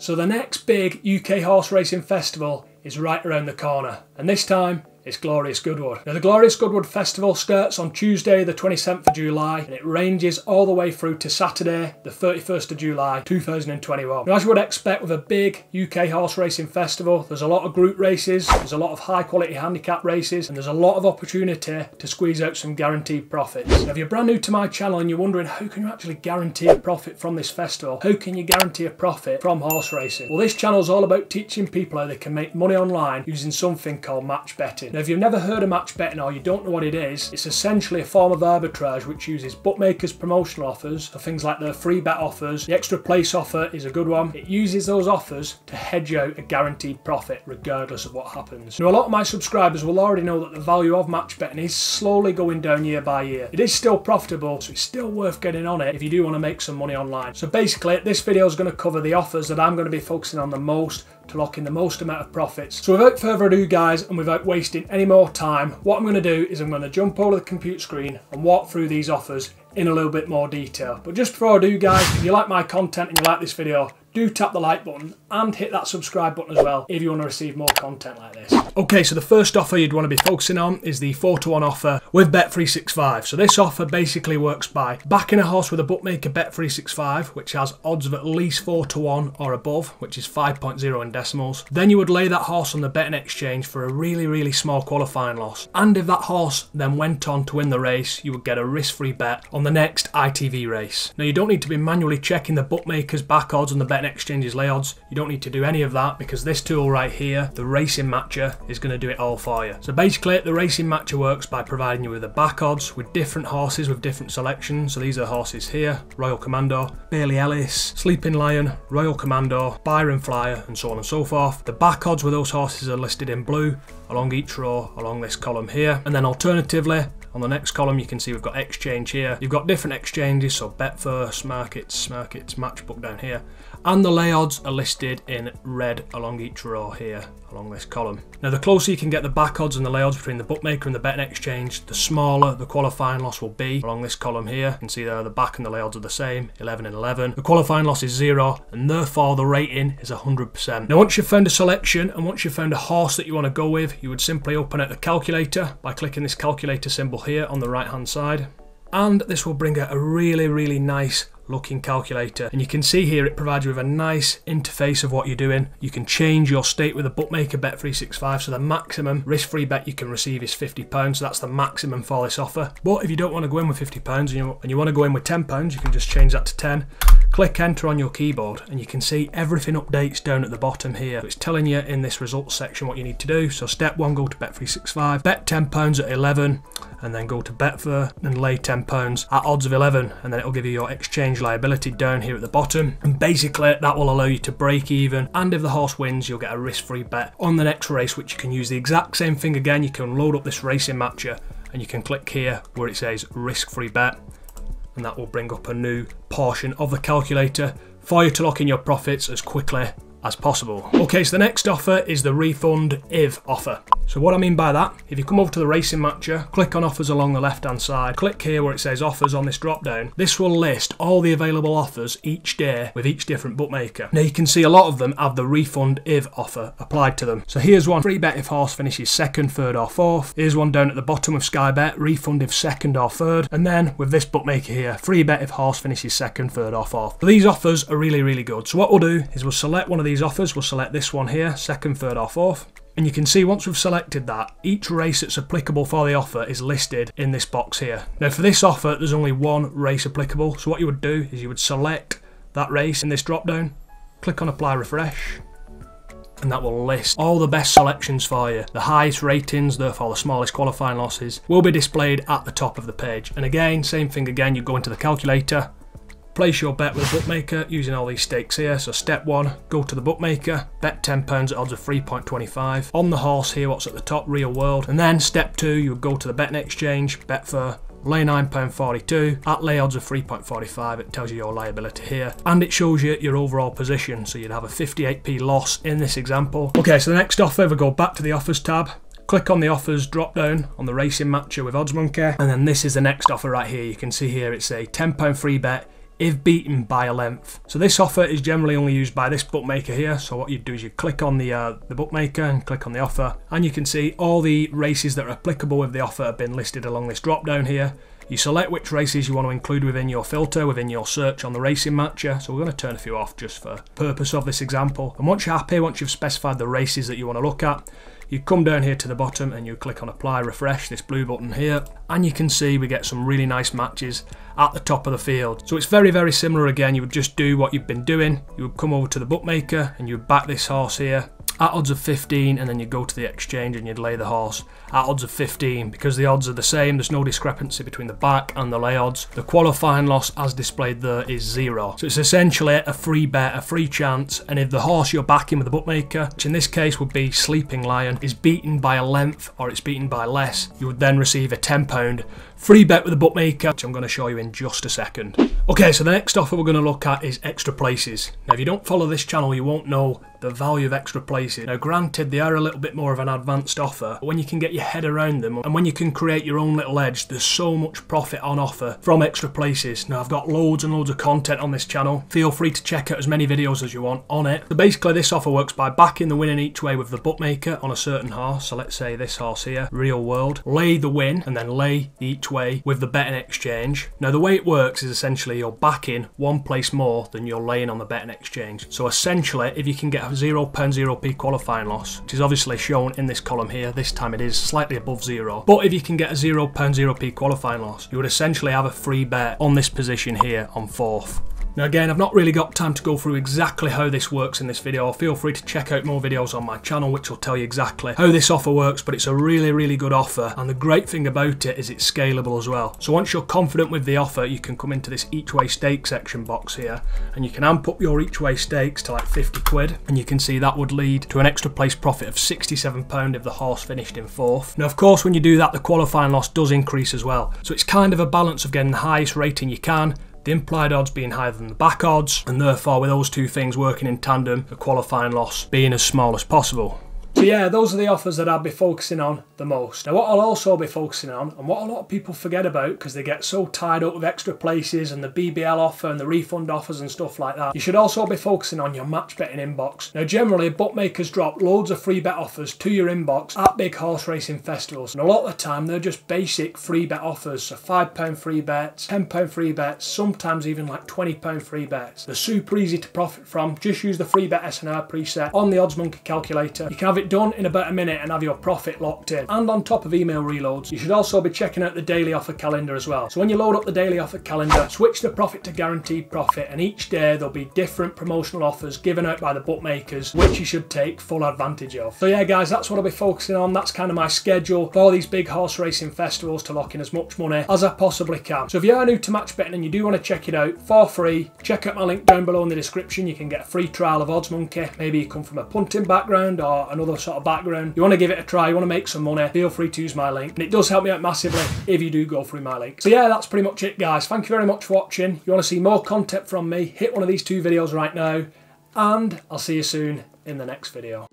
So the next big UK horse racing festival is right around the corner, and this time it's Glorious Goodwood. Now the Glorious Goodwood Festival starts on Tuesday the 27th of July and it ranges all the way through to Saturday the 31st of July 2021. Now as you would expect with a big UK horse racing festival, there's a lot of group races, there's a lot of high quality handicap races, and there's a lot of opportunity to squeeze out some guaranteed profits. Now if you're brand new to my channel and you're wondering how can you actually guarantee a profit from this festival, how can you guarantee a profit from horse racing? Well, this channel is all about teaching people how they can make money online using something called match betting. Now if you've never heard of match betting or you don't know what it is, it's essentially a form of arbitrage which uses bookmakers' promotional offers, so things like their free bet offers. The extra place offer is a good one. It uses those offers to hedge out a guaranteed profit regardless of what happens. Now a lot of my subscribers will already know that the value of match betting is slowly going down year by year. It is still profitable, so it's still worth getting on it if you do want to make some money online. So basically this video is going to cover the offers that I'm going to be focusing on the most to lock in the most amount of profits. So without further ado guys, and without wasting any more time, what I'm going to do is I'm going to jump over the computer screen and walk through these offers in a little bit more detail. But just before I do guys, if you like my content and you like this video, do tap the like button and hit that subscribe button as well if you want to receive more content like this. Okay, so the first offer you'd want to be focusing on is the 4-to-1 offer with bet365. So this offer basically works by backing a horse with a bookmaker bet365 which has odds of at least 4-to-1 or above, which is 5.0 in decimals. Then you would lay that horse on the betting exchange for a really small qualifying loss, and if that horse then went on to win the race you would get a risk-free bet on the next ITV race. Now you don't need to be manually checking the bookmaker's back odds and the betting exchange's lay odds. You don't need to do any of that because this tool right here, the racing matcher, is going to do it all for you. So basically the racing matcher works by providing you with the back odds with different horses with different selections. So these are horses here: Royal Commando, Bailey Ellis, Sleeping Lion, Royal Commando, Byron Flyer, and so on and so forth. The back odds with those horses are listed in blue along each row along this column here, and then alternatively on the next column you can see we've got exchange here. You've got different exchanges, so Betfair, Markets, Matchbook down here, and the lay odds are listed in red along each row here along this column. Now the closer you can get the back odds and the lay odds between the bookmaker and the betting exchange, the smaller the qualifying loss will be. Along this column here you can see there the back and the lay odds are the same, 11 and 11. The qualifying loss is 0 and therefore the rating is 100%. Now once you've found a selection and once you've found a horse that you want to go with, you would simply open up the calculator by clicking this calculator symbol here on the right hand side, and this will bring out a really nice looking calculator, and you can see here it provides you with a nice interface of what you're doing. You can change your stake with a bookmaker bet365, so the maximum risk-free bet you can receive is £50, so that's the maximum for this offer. But if you don't want to go in with £50 and you want to go in with £10, you can just change that to 10, click enter on your keyboard, and you can see everything updates down at the bottom here. So it's telling you in this results section what you need to do. So step 1, go to bet365, bet £10 at 11, and then go to Betfair and lay £10 at odds of 11, and then it'll give you your exchange liability down here at the bottom, and basically that will allow you to break even, and if the horse wins you'll get a risk-free bet on the next race, which you can use the exact same thing again. You can load up this racing matcher and you can click here where it says risk-free bet, and that will bring up a new portion of the calculator for you to lock in your profits as quickly as possible. Okay, so the next offer is the refund if offer. So what I mean by that, if you come over to the racing matcher, click on offers along the left hand side, click here where it says offers on this drop down, this will list all the available offers each day with each different bookmaker. Now you can see a lot of them have the refund if offer applied to them. So here's one: free bet if horse finishes second, third or fourth. Here's one down at the bottom with Sky Bet, refund if second or third, and then with this bookmaker here, free bet if horse finishes second, third or fourth. So these offers are really good. So what we'll do is we'll select one of these offers. We'll select this one here, second, third or fourth, and you can see once we've selected that, each race that's applicable for the offer is listed in this box here. Now for this offer there's only one race applicable, so what you would do is you would select that race in this drop down, click on apply refresh, and that will list all the best selections for you. The highest ratings, therefore the smallest qualifying losses, will be displayed at the top of the page. And again, same thing again, you go into the calculator, place your bet with a bookmaker using all these stakes here. So step 1, go to the bookmaker, bet £10 at odds of 3.25. On the horse here, what's at the top, Real World. And then step 2, you would go to the betting exchange, Betfair, lay £9.42 at lay odds of 3.45. It tells you your liability here, and it shows you your overall position. So you'd have a 58p loss in this example. Okay, so the next offer, we go back to the offers tab, click on the offers drop down on the racing matcher with Odds Monkey, and then this is the next offer right here. You can see here it's a £10 free bet if beaten by a length. So this offer is generally only used by this bookmaker here. So what you do is you click on the bookmaker and click on the offer, and you can see all the races that are applicable with the offer have been listed along this drop down here. You select which races you want to include within your filter, within your search on the racing matcher. So we're going to turn a few off just for purpose of this example. And once you're happy, once you've specified the races that you want to look at, you come down here to the bottom and you click on apply, refresh this blue button here, and you can see we get some really nice matches at the top of the field. So it's very, very similar again. You would just do what you've been doing. You would come over to the bookmaker and you would back this horse here at odds of 15, and then you go to the exchange and you'd lay the horse at odds of 15. Because the odds are the same, there's no discrepancy between the back and the lay odds. The qualifying loss as displayed there is 0. So it's essentially a free bet, a free chance, and if the horse you're backing with the bookmaker, which in this case would be Sleeping Lion, is beaten by a length or it's beaten by less, you would then receive a £10 free bet with the bookmaker, which I'm going to show you in just a second. Okay, so the next offer we're going to look at is extra places. Now if you don't follow this channel, you won't know the value of extra places. Now granted, they are a little bit more of an advanced offer, but when you can get your head around them and when you can create your own little edge, there's so much profit on offer from extra places. Now I've got loads and loads of content on this channel. Feel free to check out as many videos as you want on it. So basically this offer works by backing the win in each way with the bookmaker on a certain horse. So let's say this horse here, Real World, lay the win and then lay the each way with the betting exchange. Now the way it works is essentially you're backing one place more than you're laying on the betting exchange. So essentially if you can get a £0.0p qualifying loss, which is obviously shown in this column here, this time it is slightly above 0, but if you can get a £0.0p qualifying loss, you would essentially have a free bet on this position here on 4th. Now again, I've not really got time to go through exactly how this works in this video. Feel free to check out more videos on my channel which will tell you exactly how this offer works, but it's a really, really good offer, and the great thing about it is it's scalable as well. So once you're confident with the offer, you can come into this each way stake section box here and you can amp up your each way stakes to like 50 quid, and you can see that would lead to an extra place profit of £67 if the horse finished in 4th. Now of course when you do that, the qualifying loss does increase as well. So it's kind of a balance of getting the highest rating you can, the implied odds being higher than the back odds, and therefore with those two things working in tandem, the qualifying loss being as small as possible. So yeah, those are the offers that I'll be focusing on the most. Now what I'll also be focusing on, and what a lot of people forget about because they get so tied up with extra places and the BBL offer and the refund offers and stuff like that, you should also be focusing on your match betting inbox. Now generally bookmakers drop loads of free bet offers to your inbox at big horse racing festivals, and a lot of the time they're just basic free bet offers. So £5 free bets, £10 free bets, sometimes even like £20 free bets. They're super easy to profit from. Just use the free bet SNR preset on the Odds Monkey calculator. You can have it done in about a minute and have your profit locked in. And on top of email reloads, you should also be checking out the daily offer calendar as well. So when you load up the daily offer calendar, switch the profit to guaranteed profit, and each day there'll be different promotional offers given out by the bookmakers which you should take full advantage of. So yeah guys, that's what I'll be focusing on. That's kind of my schedule for all these big horse racing festivals to lock in as much money as I possibly can. So if you are new to match betting and you do want to check it out for free, check out my link down below in the description. You can get a free trial of Odds Monkey. Maybe you come from a punting background or another sort of background, you want to give it a try, you want to make some money, feel free to use my link, and it does help me out massively if you do go through my link. So yeah, that's pretty much it guys. Thank you very much for watching. If you want to see more content from me, hit one of these two videos right now, and I'll see you soon in the next video.